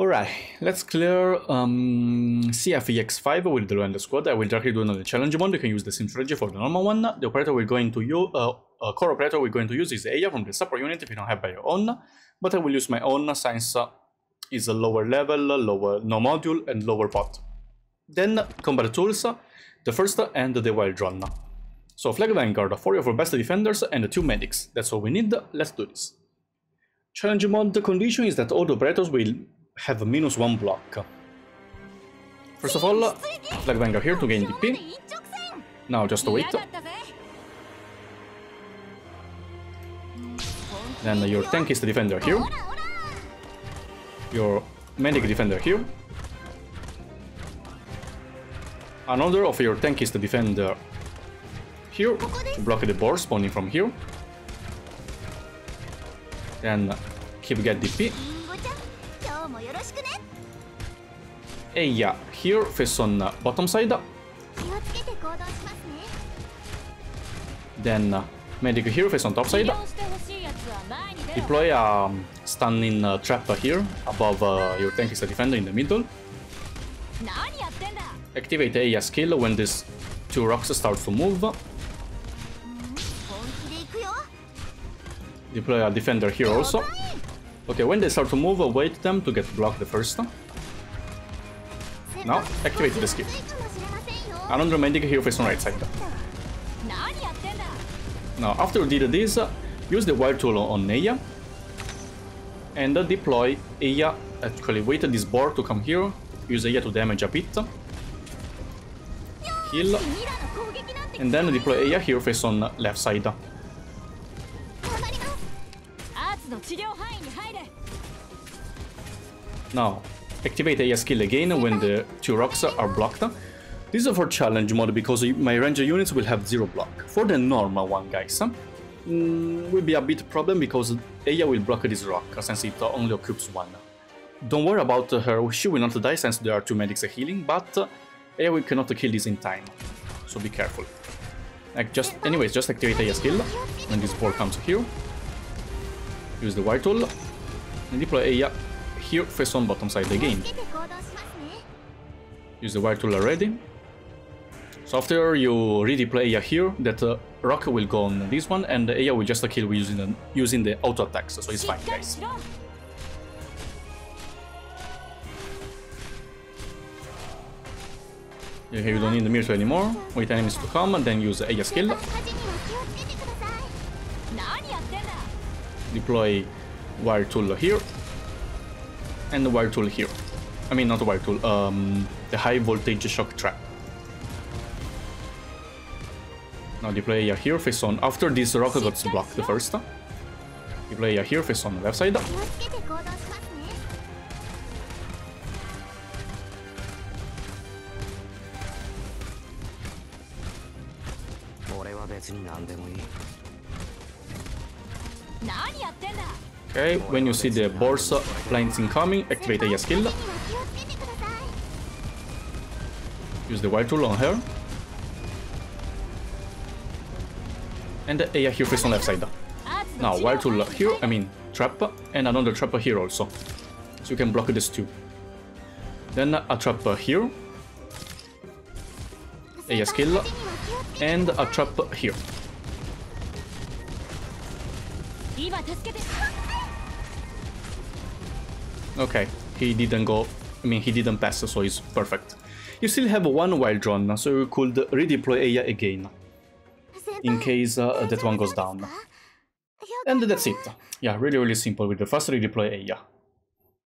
Alright, let's clear CFEX5 will run the squad. I will directly do another challenge mode. You can use the same strategy for the normal one. The operator we're going to use, core operator we're going to use is Aya from the support unit if you don't have by your own. But I will use my own since it's a lower level, lower no module, and lower bot. Then combat tools, the first and the wild drone. So flag vanguard, 4 of our best defenders and 2 medics. That's all we need. Let's do this. Challenge mode, the condition is that all the operators will have a -1 block. First of all, flag vanguard here to gain DP. Now just wait. Then your tank is the defender here. Your medic defender here. Another of your tank is the defender here to block the board spawning from here. Then keep get DP. Aya here face on bottom side. Then medic here face on top side. Deploy a stunning trap here above your tank is a defender in the middle. Activate Aya skill when these two rocks start to move. Deploy a defender here also. Okay, when they start to move, wait them to get blocked the first. Now, activate the skill. Another medic here face on right side. Now, after you did this, use the wire tool on Aya. And deploy Aya, actually wait this board to come here. Use Aya to damage a bit. Heal. And then deploy Aya here face on left side. Now, activate Aya skill again when the two rocks are blocked. This is for challenge mode because my ranger units will have 0 block. For the normal one, guys, will be a bit problem because Aya will block this rock since it only occupies 1. Don't worry about her, she will not die since there are 2 medics healing, but Aya will cannot kill this in time, so be careful. Anyways, just activate Aya skill when this ball comes here. Use the wire tool and deploy Aya here face on bottom side again. Use the wire tool already. So after you redeploy Aya here, that rock will go on this one and Aya will just kill using the auto attacks, so it's fine, guys. Okay, you don't need the mirror anymore. Wait enemies to come and then use Aya skill. Deploy wire tool here and the wire tool here. I mean, not wire tool, the high voltage shock trap. Now deploy Aya here face on after this rock got blocked the first. Deploy Aya here face on the left side. Okay, when you see the boards blinds incoming, activate Aya skill. Use the wire tool on her. And Aya here face on left side. Now wire tool here, I mean trap, and another trap here also. So you can block this too. Then a trap here. Aya skill. And a trap here. Okay, he didn't go, I mean he didn't pass, so it's perfect. You still have 1 wild drone, so you could redeploy Aya again, in case that one goes down. And that's it. Yeah, really simple with the fast redeploy Aya.